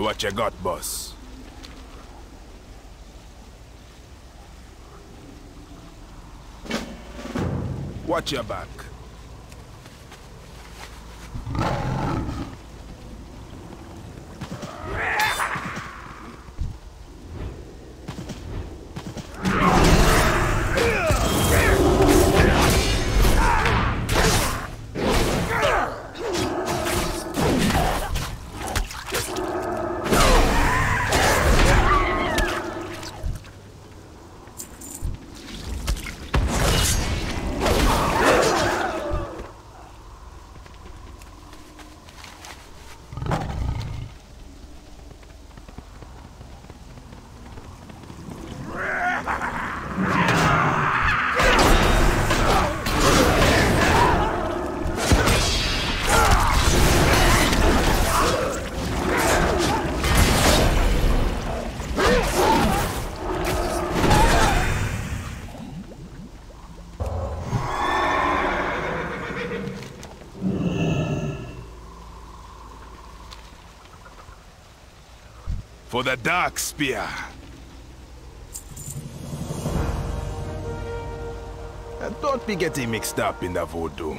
Hey, what you got, boss? Watch your back. For the Dark Spear. I thought we getting mixed up in the voodoo.